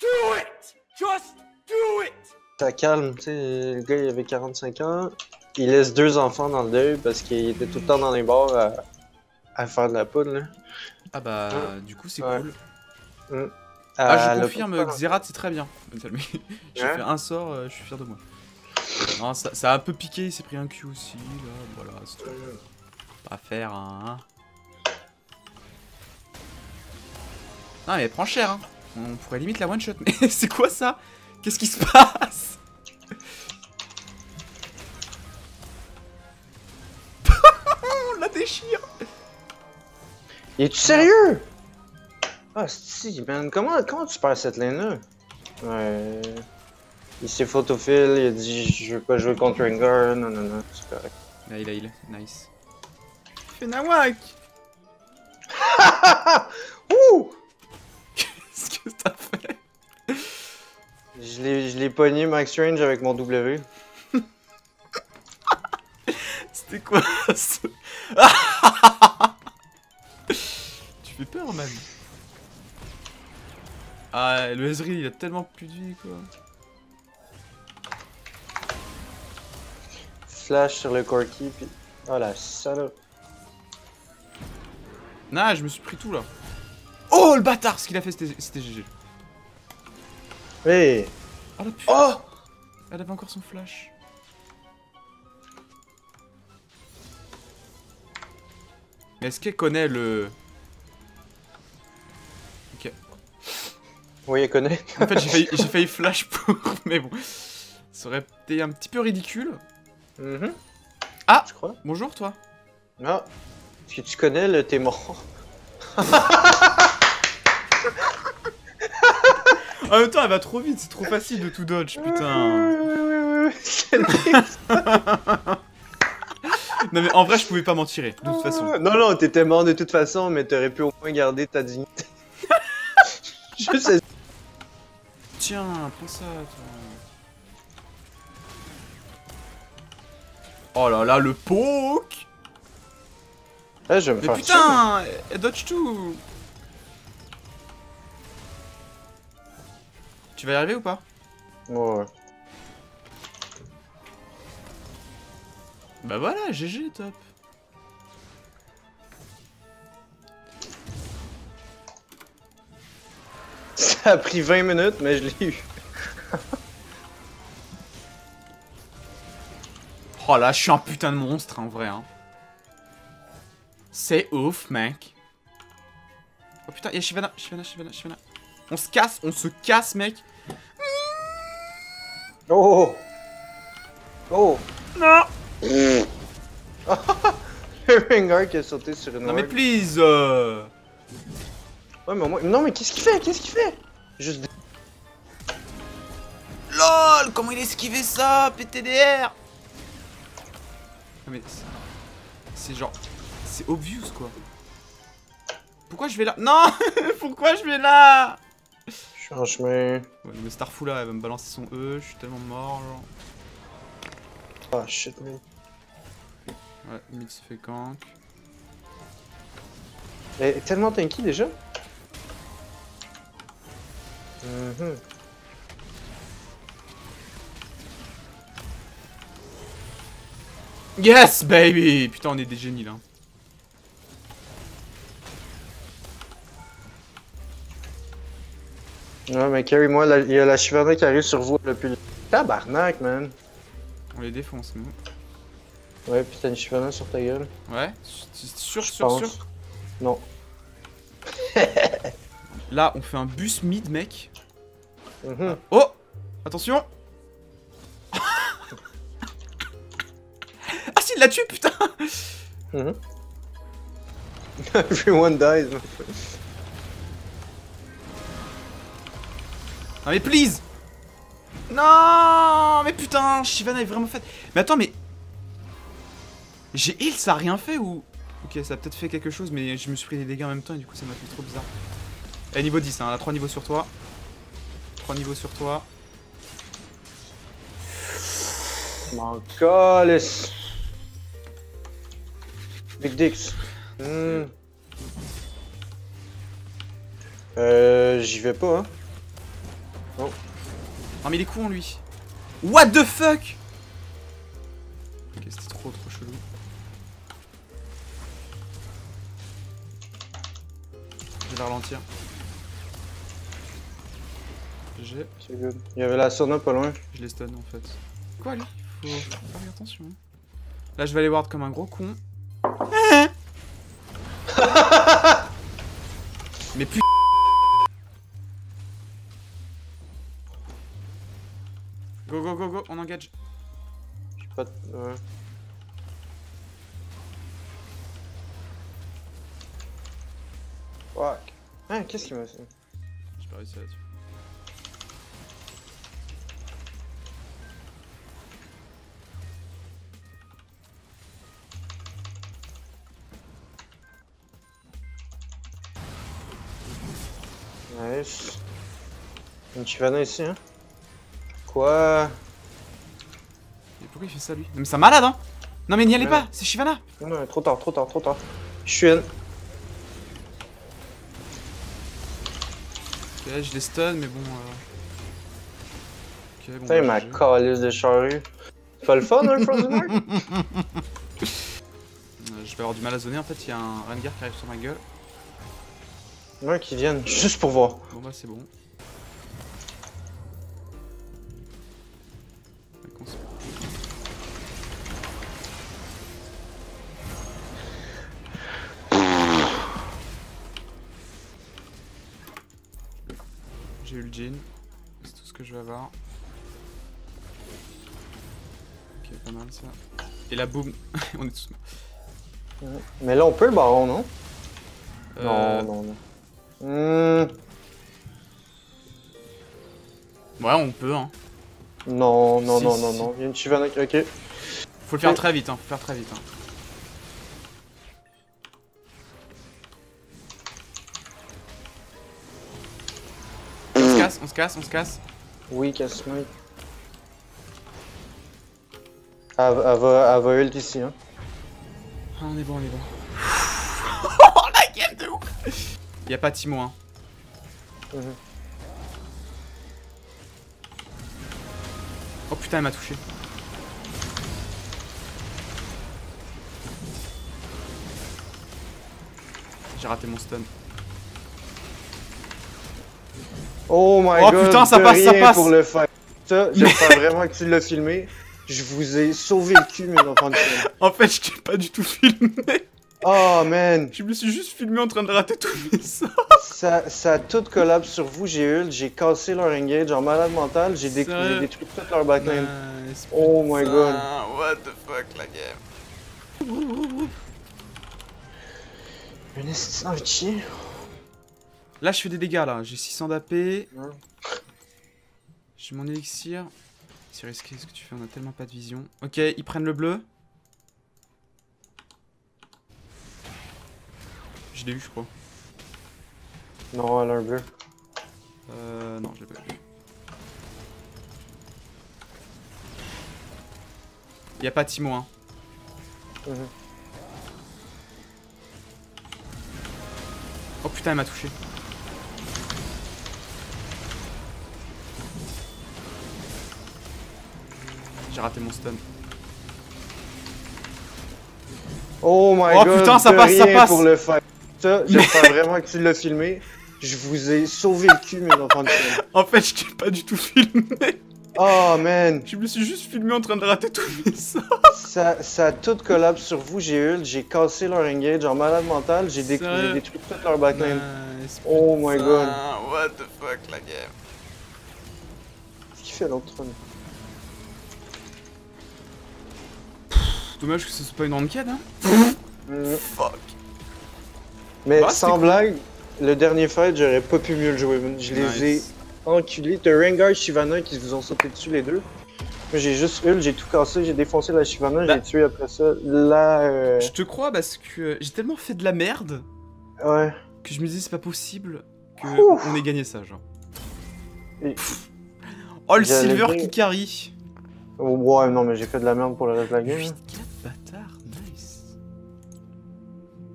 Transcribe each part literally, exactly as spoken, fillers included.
do it! Just do it! Ça calme, tu sais, le gars il avait quarante-cinq ans, il laisse deux enfants dans le deuil parce qu'il était tout le temps dans les bars à, à faire de la poudre, là. Ah bah, ouais. Du coup c'est ouais. Cool. Mmh. Ah, ah, je confirme que Xerath c'est très bien. J'ai ouais. Fait un sort, euh, je suis fier de moi. Non, ça, ça a un peu piqué, il s'est pris un Q aussi, là, voilà, c'est tout. Pas à faire, hein. Non mais elle prend cher, hein. On pourrait limite la one shot, mais c'est quoi ça? Qu'est-ce qui se passe? On la déchire! Es-tu sérieux? Ah, si, man, comment, comment tu perds cette lane-là? Ouais. Il s'est photophile, il a dit je veux pas jouer contre Rengar, non, non, non, c'est correct. Là, il a heal, nice. Il fait nawak! Ouh! Qu'est-ce que t'as fait? Je l'ai pogné Max Range avec mon W. C'était quoi ça? Tu fais peur, man. Ah, le Ezri il a tellement plus de vie, quoi. Flash sur le Corki, puis. Oh la salope. Nah, je me suis pris tout là. Oh le bâtard, ce qu'il a fait c'était G G. Hey. Oh la putain. Oh. Elle avait encore son flash. Est-ce qu'elle connaît le... Ok. Oui, elle connaît. En fait, j'ai failli, failli flash pour... Mais bon. Ça aurait été un petit peu ridicule. Mm-hmm. Ah je crois. Bonjour, toi. Non. Est-ce que tu connais le Timo? En même temps, elle va trop vite, c'est trop facile de tout dodge, putain. Non mais en vrai, je pouvais pas m'en tirer, de toute façon. Non, non, t'étais mort de toute façon, mais t'aurais pu au moins garder ta dignité. Je sais. Tiens, prends ça, toi. Oh là là, le poke. Eh, je vais me faire tuer. Putain, elle dodge tout. Tu vas y arriver ou pas? Ouais. Bah voilà, G G, top. Ça a pris vingt minutes, mais je l'ai eu. Oh là, je suis un putain de monstre, en vrai. Hein. C'est ouf, mec. Oh putain, y'a Shyvana, Shyvana, Shyvana, Shyvana. On se casse, on se casse, mec. Oh. Oh. Non. Le Rengar qui a sauté sur une... Non mais please euh... Ouais mais au moins... Non mais qu'est-ce qu'il fait? Qu'est-ce qu'il fait? Juste... LOL. Comment il a esquivé ça? P T D R. Mais... C'est genre... C'est obvious quoi. Pourquoi je vais là? Non. Pourquoi je vais là? Je suis en chemin. Ouais, mais Starfool là, elle va me balancer son E, je suis tellement mort genre... Ah, oh, shit, man. Ouais, Mits fait gank. Elle est tellement tanky déjà. Mm-hmm. Yes, baby! Putain, on est des génies là. Ouais, mais carry-moi, il y a la Shyvana qui arrive sur vous le plus. Tabarnak, man! On les défonce, nous. Ouais, putain, une Shyvana sur ta gueule. Ouais, sûr, sûr, sûr. Non. Là, on fait un bus mid, mec. Mm-hmm. Oh! Attention! Ah, si, il l'a tué, putain! Mm-hmm. Everyone dies. Non, mais please! Non, mais putain, Shyvana est vraiment faite. Mais attends, mais... J'ai heal, ça a rien fait ou... Ok, ça a peut-être fait quelque chose, mais je me suis pris des dégâts en même temps et du coup ça m'a fait trop bizarre. Eh, niveau dix, hein, elle a trois niveaux sur toi. trois niveaux sur toi. Mon calice. Big Dix. Mmh. Euh, j'y vais pas, hein. Oh. Non mais il est con lui. What the fuck. Ok, c'était trop trop chelou. Je vais ralentir. J'ai... Il y avait la Sorna pas loin. Je les stun en fait. Quoi lui? Faut faire attention. Là je vais aller ward comme un gros con. Mais putain. Go go go go, on engage. J'ai pas de... Ouais. Fuck. Ah, qu'est-ce qu'il m'a fait? J'ai pas réussi là-dessus. Nice. Une Shyvana ici, hein. Quoi? Mais pourquoi il fait ça lui? Non mais c'est un malade hein. Non mais n'y allez ouais. Pas, c'est Shyvana. Non, non, trop tard, trop tard, trop tard. Je suis un... Ok, je les stun mais bon... Euh... Okay, bon. Putain, il m'a calice de charrue. Pas le fun hein, le Frozen Mark. Je vais avoir du mal à zoner en fait, il y a un Rengar qui arrive sur ma gueule. Ouais, qui viennent, juste pour voir. Bon bah c'est bon. J'ai eu le jean, c'est tout ce que je vais avoir. Ok, pas mal ça. Et là, boum, on est tous morts. Mais là, on peut le baron, non euh... Non, non, non. Mmh. Ouais, on peut, hein. Non, non, si, non, si, non, si. non. Il y a une Shyvana, ok. Faut le okay. faire très vite, hein. Faut faire très vite, hein. On se casse, on se casse. Oui, casse-moi. Elle va ult ici. Hein. Ah, on est bon, on est bon. Oh la gueule de ouf! Y'a pas Timo. Hein. Mm-hmm. Oh putain, elle m'a touché. J'ai raté mon stun. Oh my oh god, putain, ça passe, ça passe. Pour le faire. Ça, j'espère vraiment que tu l'as filmé. Je vous ai sauvé le cul, mes enfants. En fait, je t'ai pas du tout filmé. Oh man. Je me suis juste filmé en train de rater tous mes sorts. Ça, ça a tout collapse sur vous, j'ai ult, j'ai cassé leur engage en malade mental, j'ai détruit toute leur backline. Nice, oh my putain. god. What the fuck, la game. Une assassin chien. Là je fais des dégâts là, j'ai six cents d'A P. Ouais. J'ai mon élixir. C'est risqué ce que tu fais, on a tellement pas de vision. Ok, ils prennent le bleu. Je l'ai eu je crois. Non, elle a un bleu. Euh non, je l'ai pas eu. Y'a pas Timo hein. Mmh. Oh putain, elle m'a touché. J'ai raté mon stun. Oh my oh god, putain, ça passe, ça passe. Pour le faire. Ça, j'espère vraiment que tu l'as filmé. Je vous ai sauvé le cul, mes enfants. En fait, je t'ai pas du tout filmé. Oh man. Je me suis juste filmé en train de rater tous mes sorts. Ça, ça a tout collapse sur vous, j'ai ult, j'ai cassé leur engage en malade mental, j'ai détruit toute leur backline. Nice, oh my ça. god. What the fuck, la game. Qu'est-ce qu'il fait l'autre? Dommage que ce soit pas une ranked hein. Mmh. Fuck. Mais bah, sans blague, cool. Le dernier fight j'aurais pas pu mieux le jouer. Je nice. les ai enculés. T'as Rengar et Shyvana qui vous ont sauté dessus les deux. Moi j'ai juste ult, j'ai tout cassé, j'ai défoncé la Shyvana, bah... j'ai tué après ça la... Euh... Je te crois parce que j'ai tellement fait de la merde. Ouais. Que je me dis c'est pas possible qu'on on ait gagné ça genre. Et... Oh le silver qui carry. Oh, ouais non mais j'ai fait de la merde pour le reste de la game. Bâtard, nice.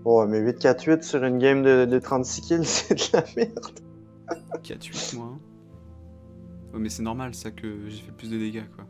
Oh, mais huit quatre huit sur une game de, de trente-six kills, c'est de la merde. quatre huit, moi. Ouais, mais c'est normal ça que j'ai fait plus de dégâts quoi.